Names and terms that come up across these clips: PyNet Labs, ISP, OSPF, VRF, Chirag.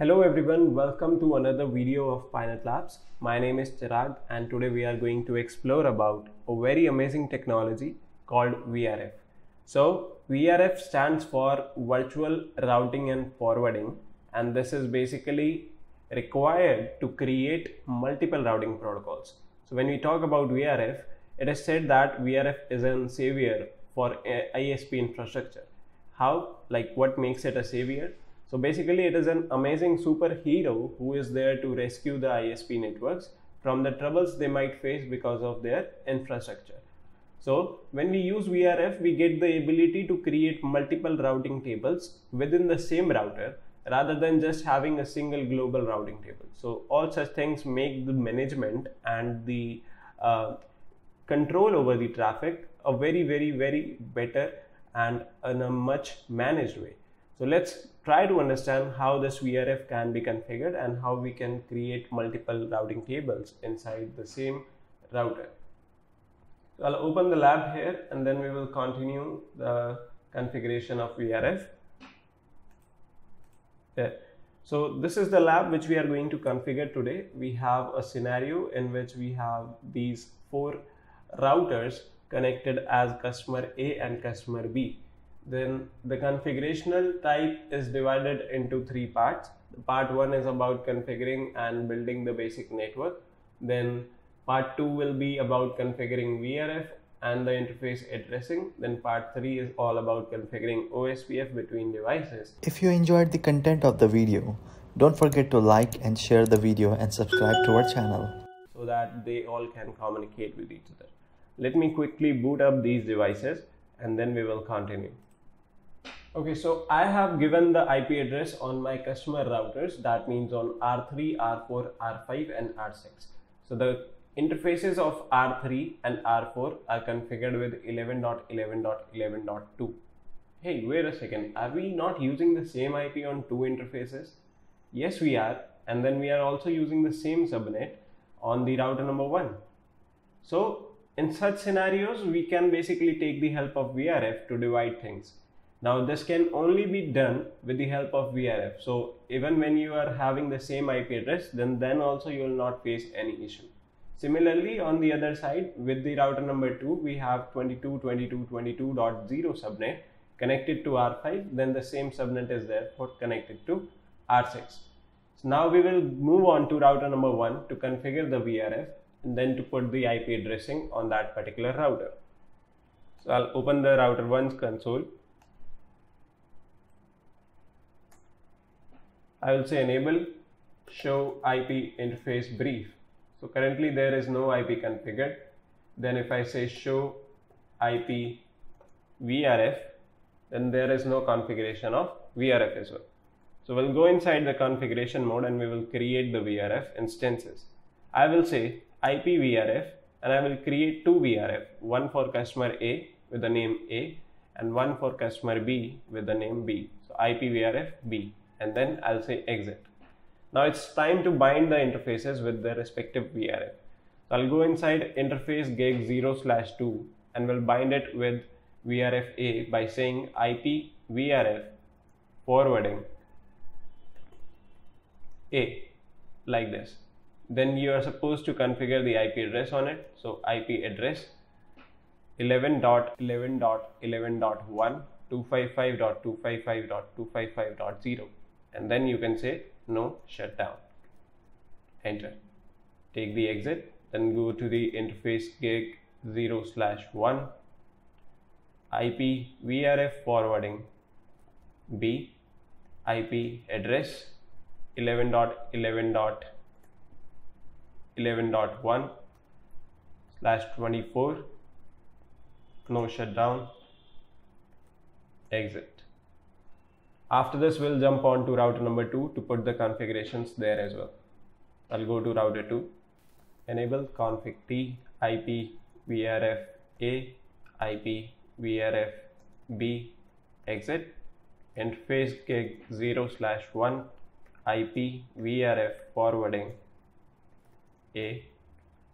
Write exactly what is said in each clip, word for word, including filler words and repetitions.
Hello everyone, welcome to another video of PyNet Labs. My name is Chirag and today we are going to explore about a very amazing technology called V R F. So V R F stands for Virtual Routing and Forwarding, and this is basically required to create multiple routing protocols. So when we talk about V R F, it is said that V R F is a savior for I S P infrastructure. How? Like what makes it a savior? So basically it is an amazing superhero who is there to rescue the I S P networks from the troubles they might face because of their infrastructure. So when we use V R F, we get the ability to create multiple routing tables within the same router rather than just having a single global routing table. So all such things make the management and the uh, control over the traffic a very, very, very better and in a much managed way. So let's try to understand how this V R F can be configured and how we can create multiple routing tables inside the same router. So I'll open the lab here and then we will continue the configuration of V R F. There. So this is the lab which we are going to configure today. We have a scenario in which we have these four routers connected as customer A and customer B. Then the configurational type is divided into three parts. Part one is about configuring and building the basic network. Then part two will be about configuring V R F and the interface addressing. Then part three is all about configuring O S P F between devices. If you enjoyed the content of the video, don't forget to like and share the video and subscribe to our channel so that they all can communicate with each other. Let me quickly boot up these devices and then we will continue. Okay, so I have given the I P address on my customer routers, that means on R three, R four, R five and R six. So the interfaces of R three and R four are configured with eleven dot eleven dot eleven dot two. Hey, wait a second, are we not using the same I P on two interfaces? Yes, we are, and then we are also using the same subnet on the router number one. So in such scenarios, we can basically take the help of V R F to divide things. Now this can only be done with the help of V R F. So even when you are having the same I P address, then, then also you will not face any issue. Similarly, on the other side, with the router number two, we have twenty-two dot twenty-two dot twenty-two dot zero subnet connected to R five, then the same subnet is there for connected to R six. So now we will move on to router number one to configure the V R F and then to put the I P addressing on that particular router. So I'll open the router one's console. I will say enable show I P interface brief. So currently there is no I P configured. Then if I say show I P V R F, then there is no configuration of V R F as well. So we'll go inside the configuration mode and we will create the V R F instances. I will say I P V R F and I will create two V R F, one for customer A with the name A and one for customer B with the name B. So I P V R F B. And then I'll say exit. Now it's time to bind the interfaces with the respective V R F. So I'll go inside interface gig zero slash two and we'll bind it with V R F A by saying I P V R F forwarding A, like this. Then you are supposed to configure the I P address on it. So I P address eleven dot eleven dot eleven dot one two fifty-five dot two fifty-five dot two fifty-five dot zero. And then you can say no shutdown. Enter. Take the exit. Then go to the interface gig zero slash one. I P V R F forwarding B. I P address eleven dot eleven dot eleven dot one slash twenty-four. No shutdown. Exit. After this, we'll jump on to router number two to put the configurations there as well. I'll go to router two, enable config T, I P, V R F A, I P, V R F B, exit, interface gig zero slash one, I P, V R F forwarding A,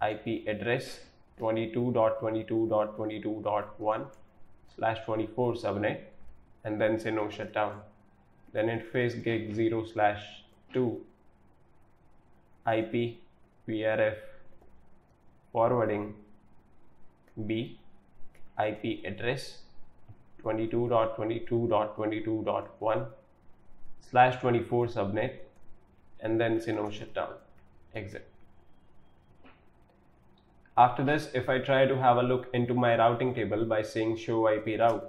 I P address twenty-two dot twenty-two dot twenty-two dot one slash twenty-four subnet, and then say no shutdown. Then interface gig zero slash to I P V R F forwarding B I P address twenty-two dot twenty-two dot twenty-two dot one slash twenty-four subnet and then say no shutdown, exit. After this, if I try to have a look into my routing table by saying show I P route,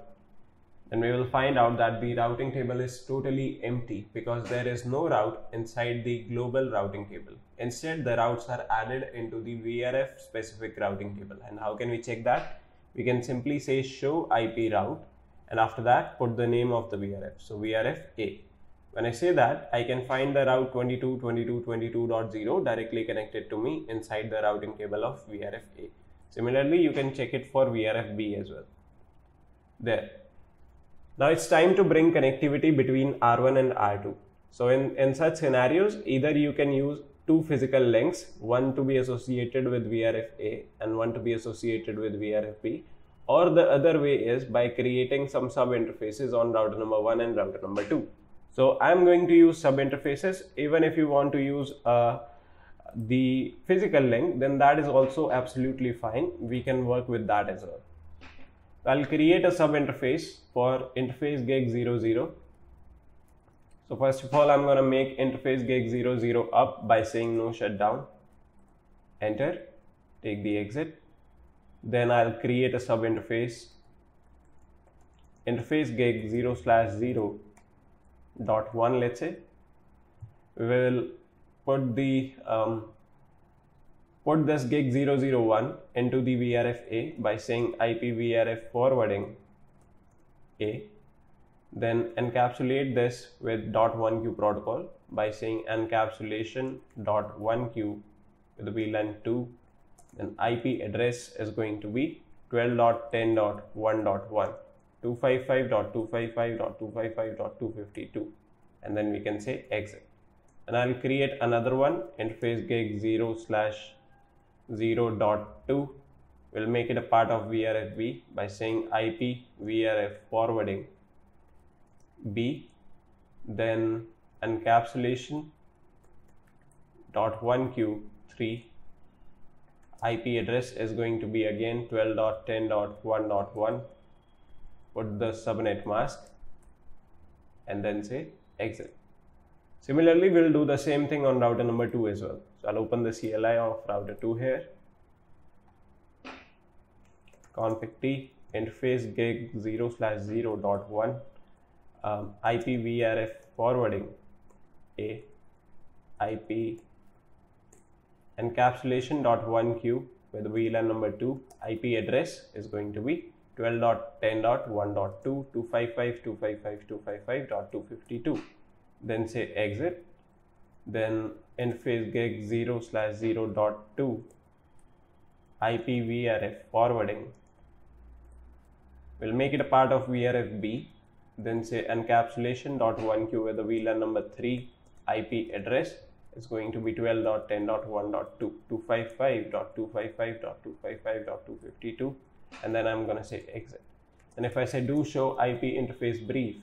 then we will find out that the routing table is totally empty because there is no route inside the global routing table. Instead, the routes are added into the V R F specific routing table. And how can we check that? We can simply say show I P route and after that put the name of the V R F. So V R F A. When I say that, I can find the route twenty-two dot twenty-two dot twenty-two dot zero directly connected to me inside the routing table of V R F A. Similarly, you can check it for V R F B as well. There. Now it's time to bring connectivity between R one and R two. So in, in such scenarios, either you can use two physical links, one to be associated with V R F A and one to be associated with V R F B. Or the other way is by creating some sub interfaces on router number one and router number two. So I'm going to use sub interfaces. Even if you want to use uh, the physical link, then that is also absolutely fine. We can work with that as well. I'll create a sub interface for interface gig zero zero. So first of all, I'm going to make interface gig zero zero up by saying no shutdown, enter, take the exit. Then I'll create a sub interface, interface gig zero slash zero dot one, let's say. We will put the um, put this gig zero zero one into the V R F A by saying I P V R F forwarding A, then encapsulate this with dot one Q protocol by saying encapsulation dot one Q with the V LAN two, and I P address is going to be twelve dot ten dot one dot one. two fifty-five dot two fifty-five dot two fifty-five dot two fifty-two, and then we can say exit. And I'll create another one, interface gig zero slash zero dot two. We'll make it a part of V R F B by saying I P V R F forwarding B, then encapsulation dot one Q three. I P address is going to be again twelve dot ten dot one dot one. Put the subnet mask and then say exit. Similarly, we'll do the same thing on router number two as well. So I'll open the C L I of router two here. Config T, interface gig zero slash zero dot one, um, I P V R F forwarding A, I P encapsulation dot one Q with V LAN number two, I P address is going to be twelve dot ten dot one dot two, two fifty-five dot two fifty-five dot two fifty-two, then say exit. Then interface gig zero slash zero dot two, I P V R F forwarding, we'll make it a part of V R F B, then say encapsulation dot one Q with the V LAN number three, I P address is going to be twelve dot ten dot one dot two, two fifty-five dot two fifty-five dot two fifty-five dot two fifty-two, and then I'm going to say exit. And if I say do show I P interface brief,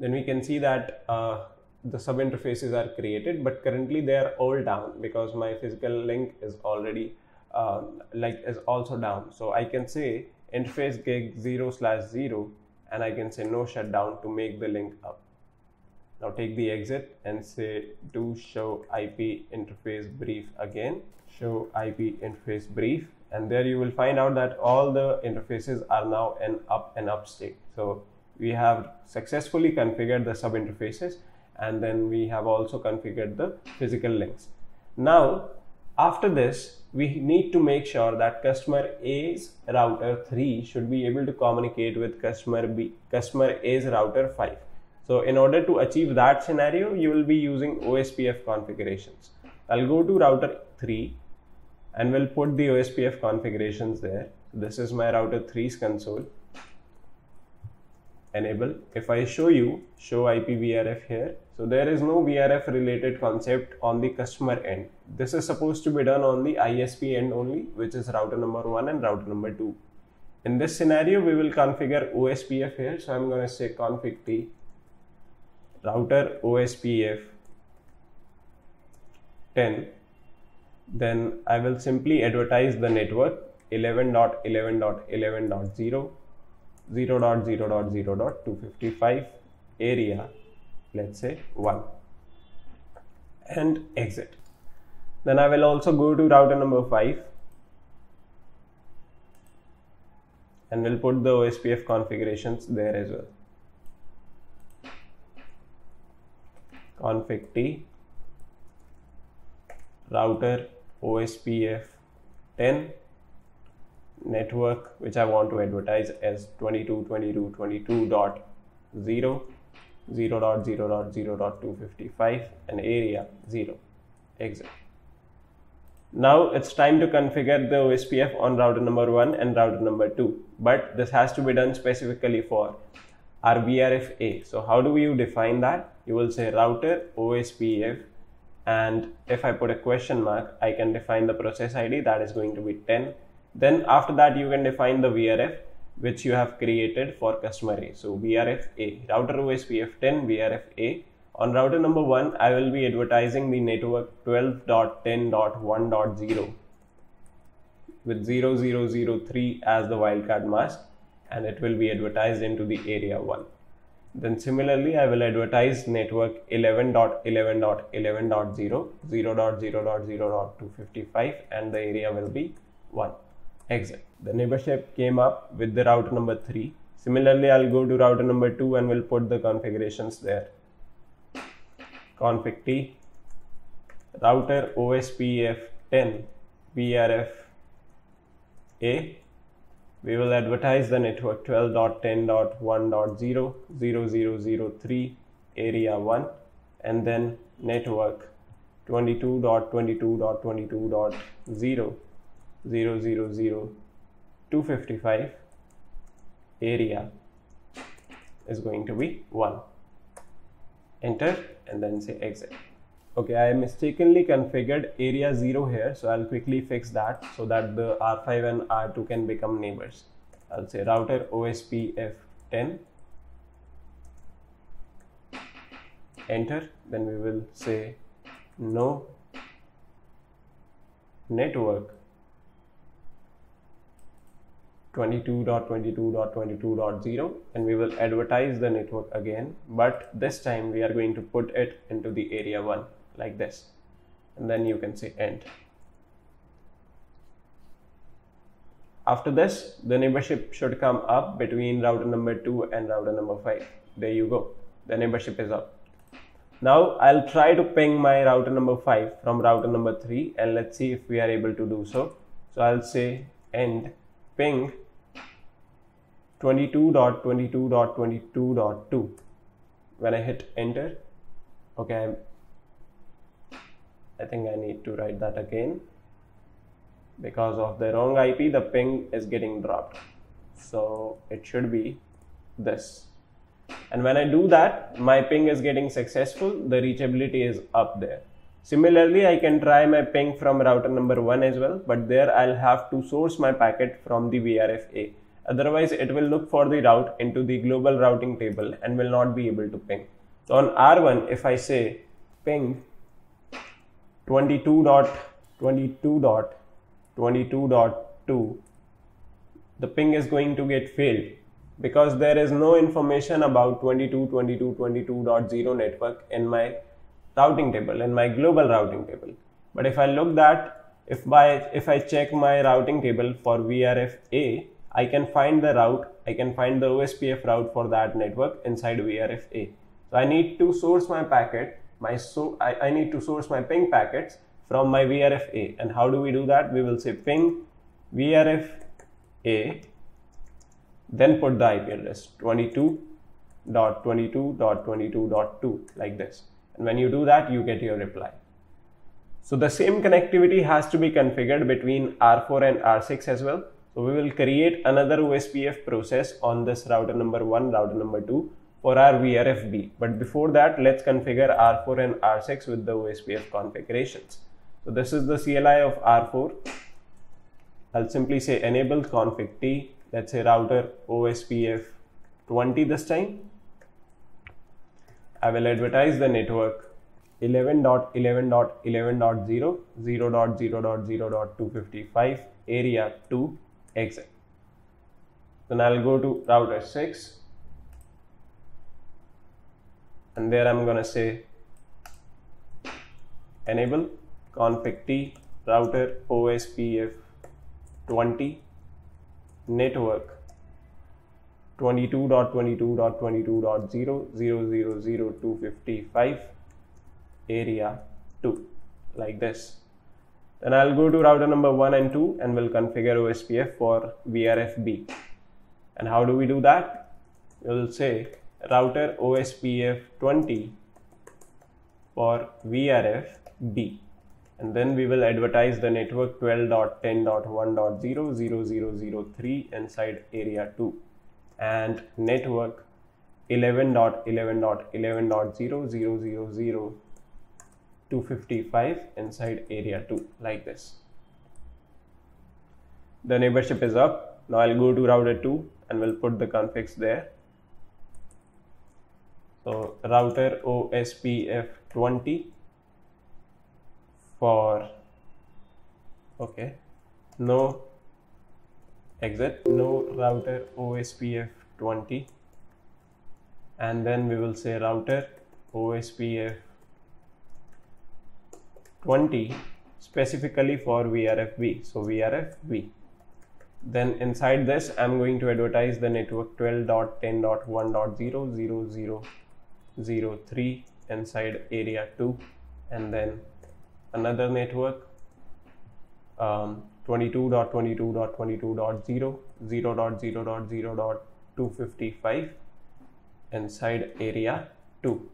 then we can see that uh, the sub interfaces are created, but currently they are all down because my physical link is already uh, like is also down. So I can say interface gig zero slash zero and I can say no shutdown to make the link up. Now take the exit and say do show I P interface brief again, show I P interface brief, and there you will find out that all the interfaces are now in up and up state. So we have successfully configured the sub interfaces and then we have also configured the physical links. Now after this, we need to make sure that customer A's router three should be able to communicate with customer B, customer A's router five. So in order to achieve that scenario, you will be using O S P F configurations. I'll go to router three and we'll put the O S P F configurations there. This is my router three's console. Enable. If I show you, show I P V R F here. So there is no V R F related concept on the customer end. This is supposed to be done on the I S P end only, which is router number one and router number two. In this scenario, we will configure O S P F here. So I'm going to say config T. router O S P F ten, then I will simply advertise the network eleven dot eleven dot eleven dot zero, zero dot zero dot zero dot two fifty-five, area let's say one, and exit. Then I will also go to router number five and we'll put the O S P F configurations there as well. Config T, router O S P F ten, network which I want to advertise as twenty-two dot twenty-two dot twenty-two dot zero, zero dot zero dot zero dot two fifty-five, and area zero, exit. Now it's time to configure the O S P F on router number one and router number two, but this has to be done specifically for our V R F A. So how do you define that? You will say router O S P F, and if I put a question mark, I can define the process I D, that is going to be ten. Then after that you can define the V R F which you have created for customer A. So V R F A, router O S P F ten V R F A. On router number one, I will be advertising the network twelve dot ten dot one dot zero with zero zero zero three as the wildcard mask, and it will be advertised into the area one. Then similarly, I will advertise network eleven dot eleven dot eleven dot zero, zero dot zero dot zero dot two fifty-five, and the area will be one. Exit. The neighborship came up with the router number three. Similarly, I'll go to router number two and will put the configurations there. Config T, router O S P F ten V R F A. We will advertise the network twelve dot ten dot one dot zero, zero zero zero three, area one, and then network twenty-two dot twenty-two dot twenty-two dot zero, zero zero zero two fifty-five, area is going to be one. Enter and then say exit. Okay, I mistakenly configured area zero here, so I'll quickly fix that so that the R five and R two can become neighbors. I'll say router O S P F ten, enter, then we will say no network twenty-two dot twenty-two dot twenty-two dot zero, and we will advertise the network again, but this time we are going to put it into the area one like this, and then you can say end. After this, the neighborship should come up between router number two and router number five. There you go, the neighborship is up. Now I'll try to ping my router number five from router number three, and let's see if we are able to do so. So I'll say end ping twenty-two dot twenty-two dot twenty-two dot two. When I hit enter, okay, I'm, I think I need to write that again. Because of the wrong I P, the ping is getting dropped. So it should be this. And when I do that, my ping is getting successful, the reachability is up there. Similarly, I can try my ping from router number one as well, but there I'll have to source my packet from the V R F A. Otherwise, it will look for the route into the global routing table and will not be able to ping. So on R one, if I say ping twenty-two dot twenty-two dot twenty-two dot two, the ping is going to get failed because there is no information about twenty-two dot twenty-two dot twenty-two dot zero network in my routing table, in my global routing table. But if I look that, if by if I check my routing table for V R F A, I can find the route, I can find the O S P F route for that network inside V R F A. So I need to source my packet, my so I, I need to source my ping packets from my V R F A. And how do we do that? We will say ping V R F A, then put the I P address twenty-two dot twenty-two dot twenty-two dot two like this. And when you do that, you get your reply. So the same connectivity has to be configured between R four and R six as well. So we will create another O S P F process on this router number one, router number two for our V R F B. But before that, let's configure R four and R six with the O S P F configurations. So this is the C L I of R four. I'll simply say enable config T. Let's say router O S P F twenty this time. I will advertise the network eleven dot eleven dot eleven dot zero, zero dot zero dot zero dot two fifty-five, area two, exit. Then I'll go to router six, and there I'm gonna say enable config T router O S P F twenty network twenty-two dot twenty-two dot twenty-two dot zero dot zero dot two fifty-five, area two, like this. Then I'll go to router number one and two and we'll configure O S P F for V R F B. And how do we do that? We'll say router O S P F twenty for V R F B, and then we will advertise the network twelve dot ten dot one dot zero dot zero dot zero three inside area two, and network eleven dot eleven dot eleven dot zero dot zero dot two fifty-five inside area two, like this. The neighborship is up. Now I'll go to router two and we'll put the configs there. So router O S P F twenty for, okay, no, exit, no, router O S P F twenty, and then we will say router O S P F twenty specifically for V R F B, so V R F B. Then inside this I'm going to advertise the network twelve dot ten dot one dot zero dot zero dot zero dot zero three inside area two, and then another network um, twenty-two dot twenty-two dot twenty-two dot zero dot zero dot zero dot two fifty-five inside area two,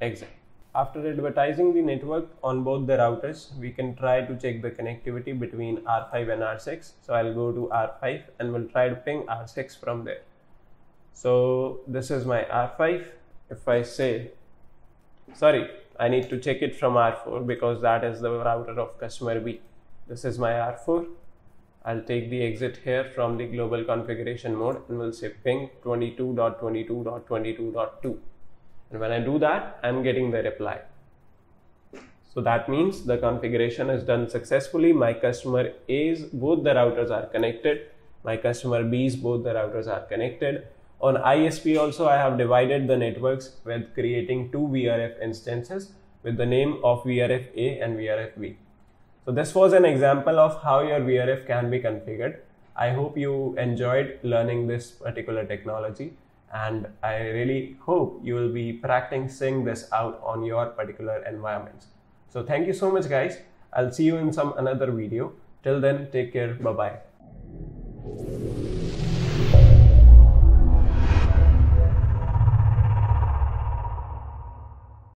exit. After advertising the network on both the routers, we can try to check the connectivity between R five and R six. So I'll go to R five and we'll try to ping R six from there. So this is my R five. If I say, sorry, I need to check it from R four because that is the router of customer B. This is my R four. I'll take the exit here from the global configuration mode and we'll say ping twenty-two dot twenty-two dot twenty-two dot two. And when I do that, I'm getting the reply. So that means the configuration is done successfully. My customer A's, both the routers are connected. My customer B's, both the routers are connected. On I S P also, I have divided the networks with creating two V R F instances with the name of V R F A and V R F B. So this was an example of how your V R F can be configured. I hope you enjoyed learning this particular technology. And I really hope you will be practicing this out on your particular environments. So thank you so much, guys. I'll see you in some another video. Till then, take care. Bye-bye.